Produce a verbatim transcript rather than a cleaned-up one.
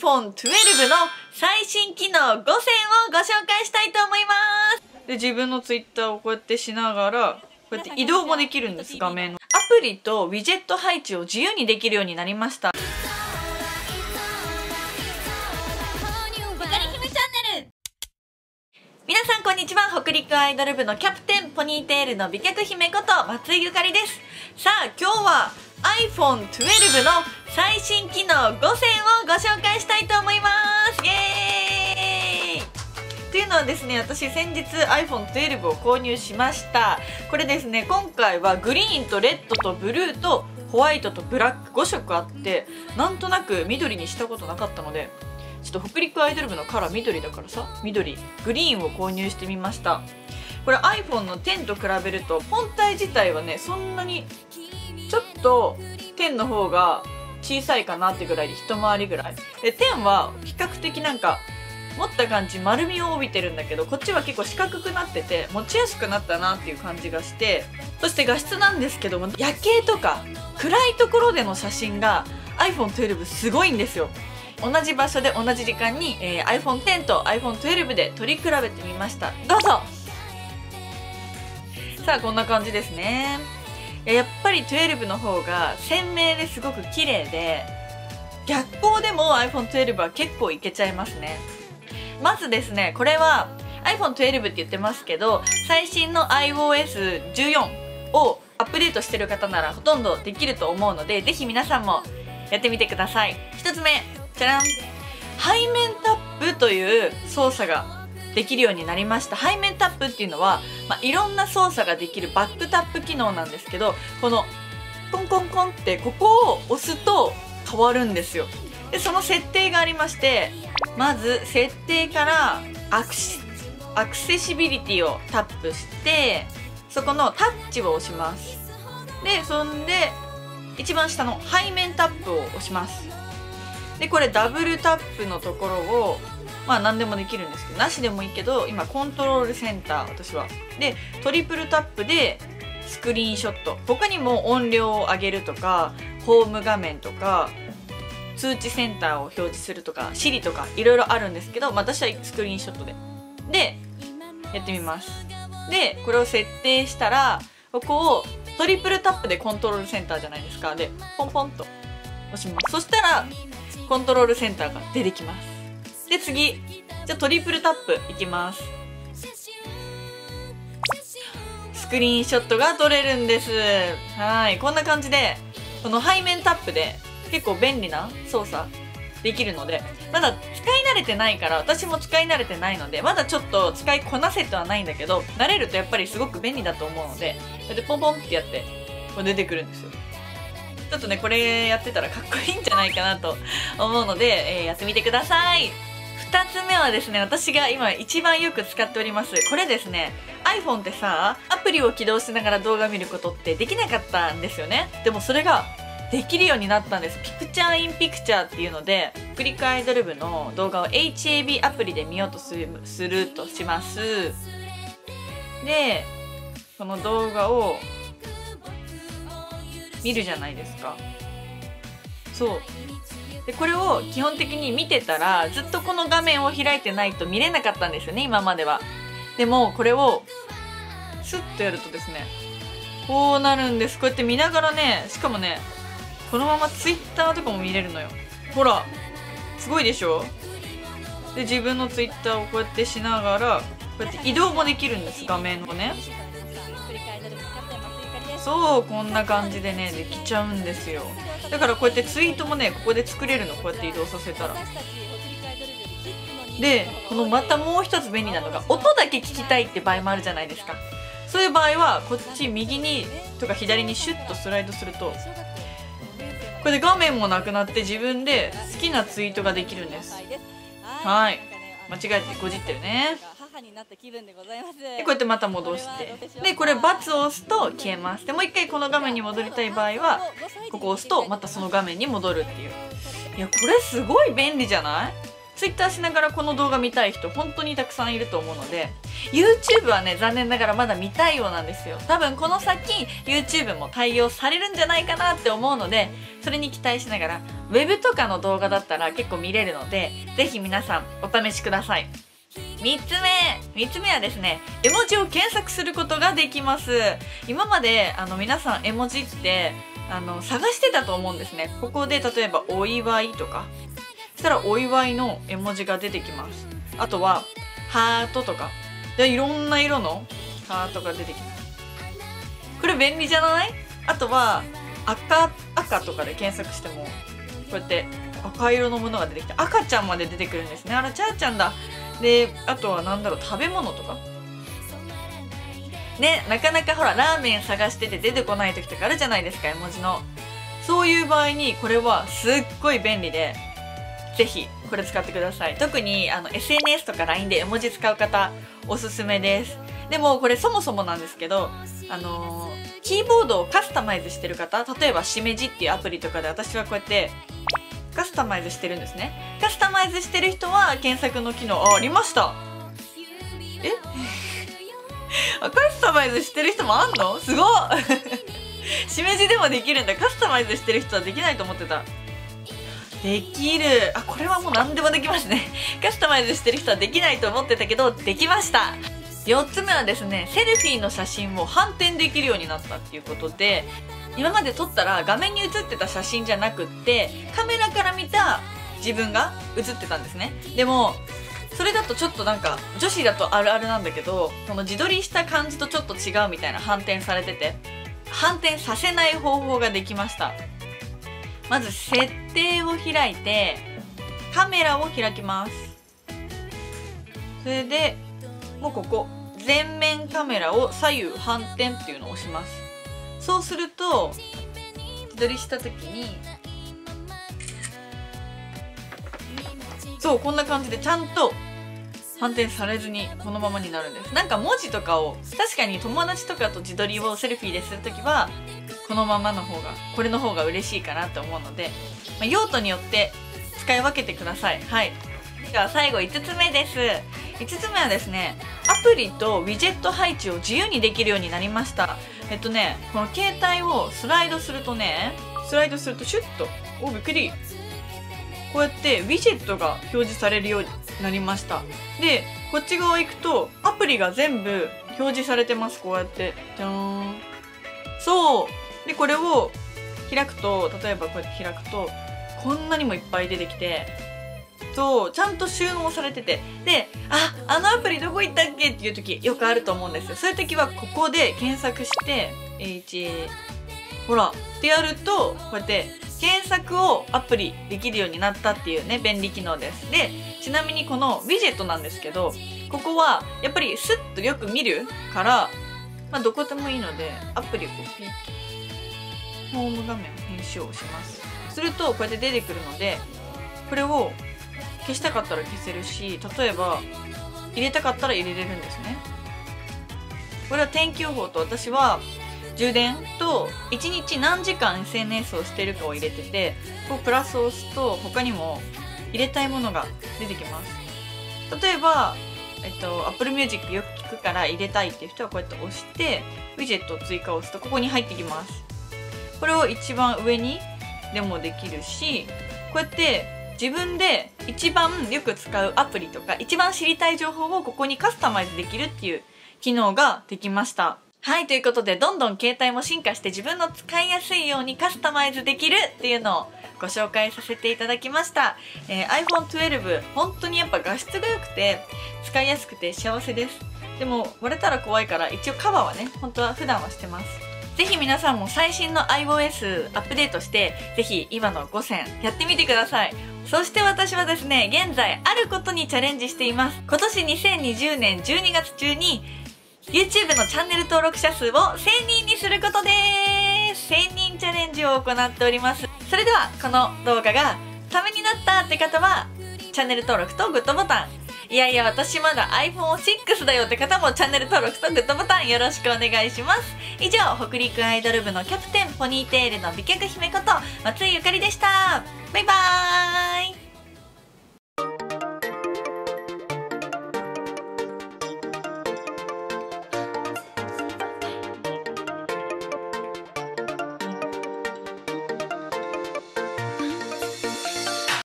アイフォントゥエルブ の最新機能ごせんをご紹介したいと思います。で、自分のツイッターをこうやってしながらこうやって移動もできるんです。画面のアプリとウィジェット配置を自由にできるようになりました。皆さんこんにちは。北陸アイドル部のキャプテンポニーテールの美脚姫こと松井ゆかりです。さあ、今日は アイフォントゥエルブ の最新機能ごせんをご紹介したいと思います。イエーイ。というのはですね、私先日 アイフォントゥエルブ を購入しました。これですね、今回はグリーンとレッドとブルーとホワイトとブラックご色あって、なんとなく緑にしたことなかったので、ちょっと北陸アイドル部のカラー緑だからさ、緑グリーンを購入してみました。これ iPhone のテンと比べると本体自体はね、そんなにちょっとテンの方が小さいかなってぐらいで一回りぐらいで、テンは比較的なんか持った感じ丸みを帯びてるんだけど、こっちは結構四角くなってて持ちやすくなったなっていう感じがして、そして画質なんですけども、夜景とか暗いところでの写真が アイフォントゥエルブ すごいんですよ。同じ場所で同じ時間に、えー、アイフォンテン と アイフォントゥエルブ で取り比べてみました。どうぞ。さあ、こんな感じですね。やっぱりトゥエルブの方が鮮明ですごく綺麗で、逆光でも アイフォントゥエルブ は結構いけちゃいますね。まずですね、これは アイフォントゥエルブ って言ってますけど、最新の アイオーエスじゅうよん をアップデートしてる方ならほとんどできると思うので、ぜひ皆さんもやってみてください。ひとつめ、じゃらん、背面タップという操作ができるようになりました。背面タップっていうのは、まあ、いろんな操作ができるバックタップ機能なんですけど、このコンコンコンってここを押すと変わるんですよ。で、その設定がありまして、まず設定からアクシ、アクセシビリティをタップして、そこのタッチを押します。で、そんで一番下の背面タップを押します。で、これダブルタップのところを、まあ何でもできるんですけど、なしでもいいけど、今コントロールセンター、私は。で、トリプルタップでスクリーンショット。他にも音量を上げるとか、ホーム画面とか、通知センターを表示するとか、シリとかいろいろあるんですけど、私はスクリーンショットで。で、やってみます。で、これを設定したら、ここをトリプルタップでコントロールセンターじゃないですか。で、ポンポンと押します。そしたら、コントロールセンターが出てきます。で、次じゃあトリプルタップいきます。スクリーンショットが撮れるんです。はい、こんな感じでこの背面タップで結構便利な操作できるので、まだ使い慣れてないから、私も使い慣れてないのでまだちょっと使いこなせてはないんだけど、慣れるとやっぱりすごく便利だと思うので、こうやってポンポンってやってこう出てくるんですよ。ちょっとね、これやってたらかっこいいんじゃないかなと思うので、えー、やってみてください。ふたつめはですね、私が今一番よく使っております。これですね、 iPhone ってさ、アプリを起動しながら動画見ることってできなかったんですよね。でもそれができるようになったんです。ピクチャーインピクチャーっていうので、北陸アイドル部の動画を エイチエービー アプリで見ようとする、するとします。で、この動画を見るじゃないですか。そうで、これを基本的に見てたらずっとこの画面を開いてないと見れなかったんですよね、今までは。でもこれをスッとやるとですね、こうなるんです。こうやって見ながらね、しかもね、このまま Twitter とかも見れるのよ。ほら、すごいでしょ。で、自分の Twitter をこうやってしながらこうやって移動もできるんです、画面をね。そう、こんな感じでね、できちゃうんですよ。だからこうやってツイートもね、ここで作れるの。こうやって移動させたら。で、このまたもう一つ便利なのが、音だけ聞きたいって場合もあるじゃないですか。そういう場合はこっち右にとか左にシュッとスライドすると、これで画面もなくなって自分で好きなツイートができるんです。はい、間違えてごじってるね。で、こうやってまた戻して、でこれ×を押すと消えます。で、もう一回この画面に戻りたい場合はここを押すとまたその画面に戻るっていう。いや、これすごい便利じゃない？ツイッターしながらこの動画見たい人本当にたくさんいると思うので、 YouTube はね残念ながらまだ見たいようなんですよ。多分この先 YouTube も対応されるんじゃないかなって思うので、それに期待しながら Web とかの動画だったら結構見れるので、ぜひ皆さんお試しください。みっつめ !みっつめはですね、絵文字を検索することができます。今まであの皆さん絵文字ってあの探してたと思うんですね。ここで例えば「お祝い」とかしたらお祝いの絵文字が出てきます。あとはハートとかでいろんな色のハートが出てきます。これ便利じゃない？あとは赤、赤とかで検索してもこうやって赤色のものが出てきて、赤ちゃんまで出てくるんですね。あら、ちゃーちゃんだ。であとは何だろう、食べ物とかね、なかなかほらラーメン探してて出てこない時とかあるじゃないですか、絵文字の。そういう場合にこれはすっごい便利で、ぜひこれ使ってください。特にあの エスエヌエス とか ライン で絵文字使う方おすすめです。でもこれそもそもなんですけど、あのー、キーボードをカスタマイズしてる方、例えばしめじっていうアプリとかで私はこうやってカスタマイズしてるんですね。カスタマイズしてる人は検索の機能 あ, ありましたえカスタマイズしてる人もあんの？すごっしめじでもできるんだ。カスタマイズしてる人はできないと思ってた。できる。あ、これはもう何でもできますね。カスタマイズしてる人はできないと思ってたけどできました。よっつめはですね、セルフィーの写真を反転できるようになったっていうことで、今まで撮ったら画面に写ってた写真じゃなくってカメラから見た自分が写ってたんですね。でもそれだとちょっとなんか女子だとあるあるなんだけど、この自撮りした感じとちょっと違うみたいな、反転されてて反転させない方法ができました。まず設定を開いてカメラを開きます。それでもうここ前面カメラを左右反転っていうのを押します。そうすると自撮りした時にそうこんな感じでちゃんと反転されずにこのままになるんです。なんか文字とかを確かに友達とかと自撮りをセルフィーでする時はこのままの方がこれの方が嬉しいかなと思うので、まあ、用途によって使い分けてください。はい、では最後いつつめです。いつつめはですね、アプリとウィジェット配置を自由にできるようになりました。えっとねこの携帯をスライドするとね、スライドするとシュッと、お、びっくり、こうやってウィジェットが表示されるようになりました。でこっち側行くとアプリが全部表示されてます。こうやってじゃーん。そうでこれを開くと、例えばこうやって開くとこんなにもいっぱい出てきて、そうちゃんと収納されてて、でああのアプリどこ行ったっけっていう時よくあると思うんですよ。そういう時はここで検索して「ほら」ってやるとこうやって検索をアプリできるようになったっていうね、便利機能です。でちなみにこのウィジェットなんですけど、ここはやっぱりスッとよく見るから、まあ、どこでもいいのでアプリをこうピッとホーム画面編集をします。するとこうやって出てくるので、これを消したかったら消せるし、例えば入れたかったら入れれるんですね。これは天気予報と、私は充電といちにち何時間 エスエヌエス をしてるかを入れてて、こうプラスを押すと他にも入れたいものが出てきます。例えば、えっと、Apple Music よく聞くから入れたいっていう人はこうやって押してウィジェットを追加を押すとここに入ってきます。これを一番上にでもできるし、こうやって自分で一番よく使うアプリとか一番知りたい情報をここにカスタマイズできるっていう機能ができました。はい、ということでどんどん携帯も進化して自分の使いやすいようにカスタマイズできるっていうのをご紹介させていただきました、えー、アイフォントゥエルブ 本当にやっぱ画質が良くて使いやすくて幸せです。でも割れたら怖いから一応カバーはね、本当は普段はしてます。ぜひ皆さんも最新の iOS アップデートして、ぜひ今のごせんやってみてください。そして私はですね、現在あることにチャレンジしています。今年にせんにじゅうねんじゅうにがつ中に YouTube のチャンネル登録者数をせんにんにすることです。せんにんチャレンジを行っております。それではこの動画がためになったって方は、チャンネル登録とグッドボタン。いやいや私まだ アイフォンシックス だよって方もチャンネル登録とグッドボタンよろしくお願いします。以上、北陸アイドル部のキャプテンポニーテールの美脚姫こと松井ゆかりでした。バイバーイ。